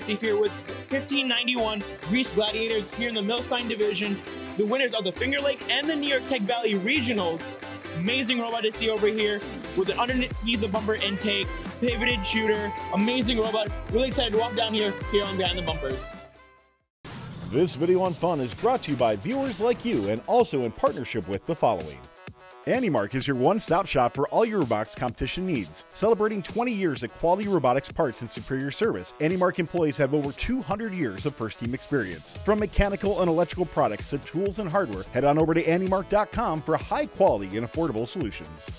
Saucy here with 1591 Greece Gladiators here in the Milstein Division, the winners of the Finger Lake and the New York Tech Valley Regional. Amazing robot to see over here with an underneath the bumper intake, pivoted shooter, amazing robot. Really excited to walk down here on Behind the Bumpers. This video on FUN is brought to you by viewers like you and also in partnership with the following. AndyMark is your one-stop shop for all your robotics competition needs. Celebrating 20 years of quality robotics parts and superior service, AndyMark employees have over 200 years of first-team experience. From mechanical and electrical products to tools and hardware, head on over to AndyMark.com for high-quality and affordable solutions.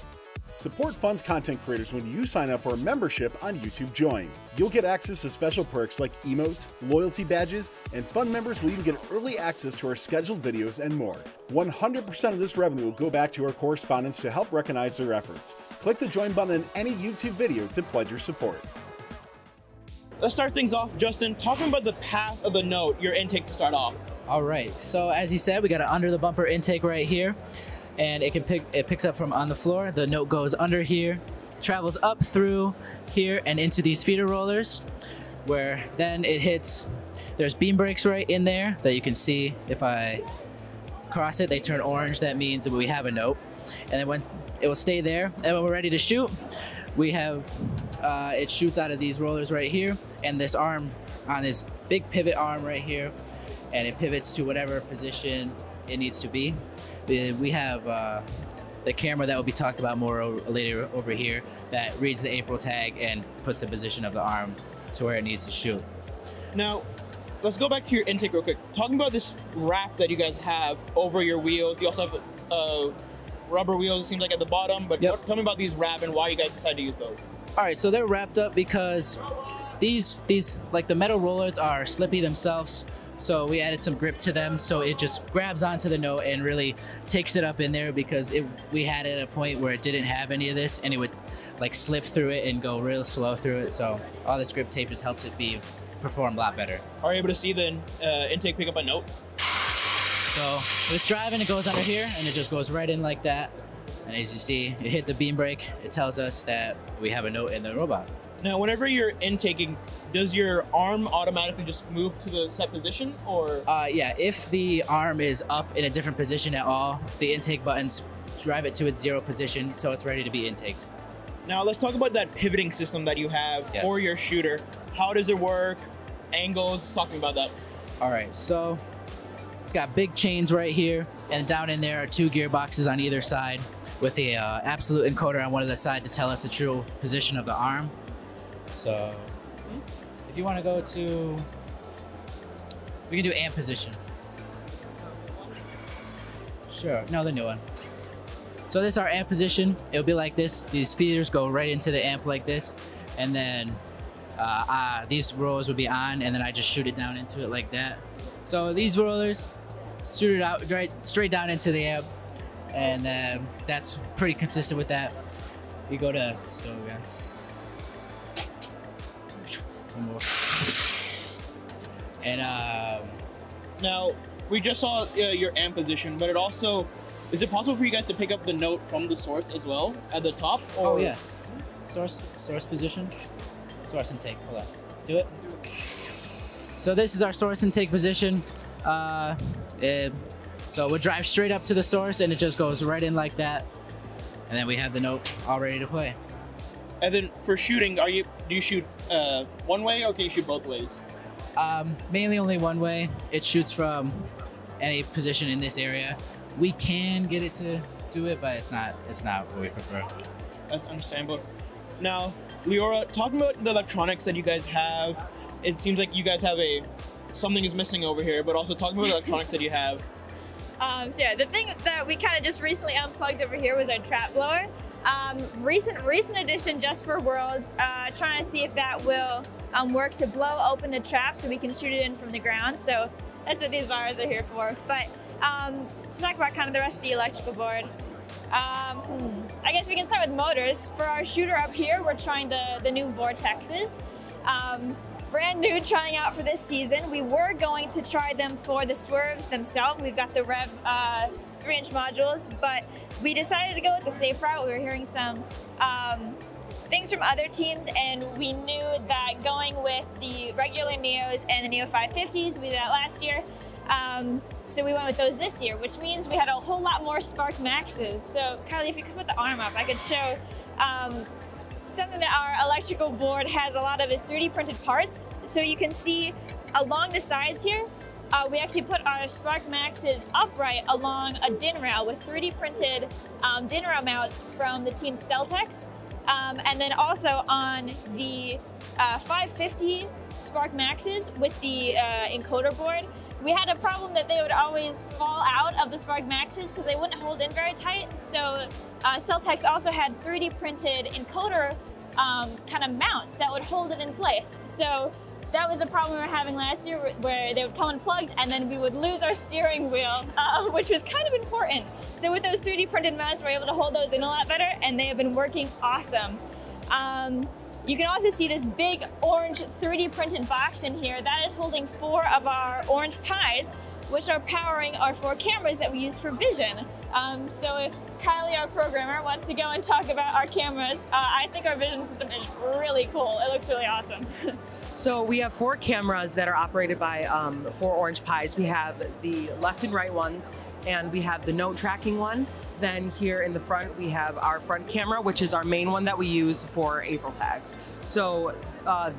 Support FUN's content creators when you sign up for a membership on YouTube Join. You'll get access to special perks like emotes, loyalty badges, and FUN members will even get early access to our scheduled videos and more. 100% of this revenue will go back to our correspondents to help recognize their efforts. Click the Join button in any YouTube video to pledge your support. Let's start things off, Justin, talking about the path of the note, your intake to start off. All right, so as you said, we got an under the bumper intake right here. And it picks up from on the floor. The note goes under here, travels up through here and into these feeder rollers, where then it hits. There's beam brakes right in there that you can see. If I cross it, they turn orange. That means that we have a note. And then when it will stay there, and when we're ready to shoot, we have it shoots out of these rollers right here, and this arm on this big pivot arm right here, and it pivots to whatever position it needs to be. We have the camera that will be talked about more later over here that reads the April tag and puts the position of the arm to where it needs to shoot. Now, let's go back to your intake real quick. Talking about this wrap that you guys have over your wheels, you also have rubber wheels, it seems like, at the bottom, but yep. Tell me about these wrap and why you guys decided to use those. All right, so they're wrapped up because these like the metal rollers are slippy themselves, so we added some grip to them so it just grabs onto the note and really takes it up in there, because we had it at a point where it didn't have any of this and it would like slip through it and go real slow through it. So all this grip tape just helps it be performed a lot better. Are you able to see the intake pick up a note? So it's driving, it goes under here and it just goes right in like that. And as you see, it hit the beam brake. It tells us that we have a note in the robot. Now, whenever you're intaking, does your arm automatically just move to the set position, or? Yeah, if the arm is up in a different position at all, the intake buttons drive it to its zero position, so it's ready to be intaked. Now, let's talk about that pivoting system that you have for your shooter. How does it work? Angles, talking about that. All right, so it's got big chains right here, and down in there are two gearboxes on either side with the absolute encoder on one of the side to tell us the true position of the arm. So if you want to go to, we can do amp position. Sure, no, the new one. So this is our amp position. It'll be like this. These feeders go right into the amp like this. And then these rollers will be on, and then I just shoot it down into it like that. So these rollers, shoot it out right straight down into the amp. And that's pretty consistent with that. We go to stove again. And now we just saw your amp position, but it also, is it possible for you guys to pick up the note from the source as well at the top? Or? Oh yeah, source position, source intake. Hold on, do it. So this is our source intake position. So we'll drive straight up to the source, and it just goes right in like that, and then we have the note all ready to play. And then for shooting, do you shoot one way, or can you shoot both ways? Mainly only one way. It shoots from any position in this area. We can get it to do it, but it's not what we prefer. That's understandable. Now, Leora, talking about the electronics that you guys have, it seems like you guys have something is missing over here, but also talking about the electronics that you have. So yeah, the thing that we kind of just recently unplugged over here was our trap blower. Recent addition just for Worlds, trying to see if that will work to blow open the trap so we can shoot it in from the ground. So that's what these wires are here for. But to talk about kind of the rest of the electrical board, I guess we can start with motors. For our shooter up here, we're trying the new Vortexes. Brand new, trying out for this season. We were going to try them for the swerves themselves. We've got the Rev 3-inch modules, but we decided to go with the safe route. We were hearing some things from other teams, and we knew that going with the regular Neos and the Neo 550s, we did that last year. So we went with those this year, which means we had a whole lot more Spark Maxes. So Carly, if you could put the arm up, I could show something that our electrical board has a lot of is 3D printed parts. So you can see along the sides here, we actually put our Spark Maxes upright along a DIN rail with 3D printed DIN rail mounts from the team Celtex. And then also on the 550 Spark Maxes with the encoder board, we had a problem that they would always fall out of the Spark Maxes because they wouldn't hold in very tight. So Celtex also had 3D printed encoder kind of mounts that would hold it in place. So that was a problem we were having last year where they would come unplugged and then we would lose our steering wheel, which was kind of important. So with those 3D printed mounts, we're able to hold those in a lot better, and they have been working awesome. You can also see this big orange 3D printed box in here that is holding 4 of our orange pies, which are powering our 4 cameras that we use for vision. So if Kylie, our programmer, wants to go and talk about our cameras, I think our vision system is really cool. It looks really awesome. So we have 4 cameras that are operated by 4 orange pies. We have the left and right ones, and we have the note tracking one. Then here in the front, we have our front camera, which is our main one that we use for April tags. So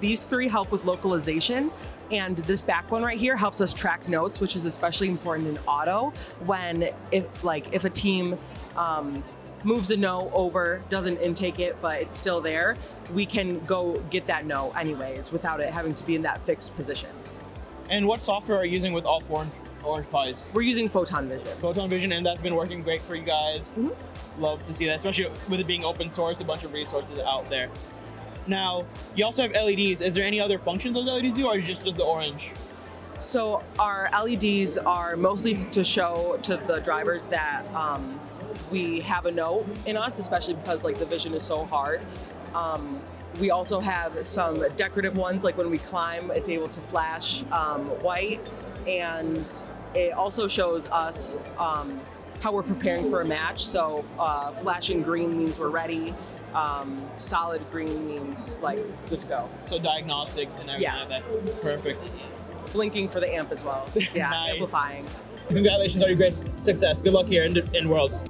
these 3 help with localization. And this back one right here helps us track notes, which is especially important in auto when, if a team moves a note over, doesn't intake it, but it's still there, we can go get that note anyways without it having to be in that fixed position. And what software are you using with all 4 orange pies? We're using Photon Vision. Photon Vision, and that's been working great for you guys. Mm-hmm. Love to see that, especially with it being open source, a bunch of resources out there. Now, you also have LEDs. Is there any other functions those LEDs do, or is it just the orange? So our LEDs are mostly to show to the drivers that we have a note in us, especially because the vision is so hard. We also have some decorative ones, like when we climb, it's able to flash white, and it also shows us how we're preparing for a match. So flashing green means we're ready. Solid green means good to go. So diagnostics and everything, yeah. Like that. Perfect. Blinking for the amp as well. Yeah, nice. Amplifying. Congratulations on your great success. Good luck here in Worlds.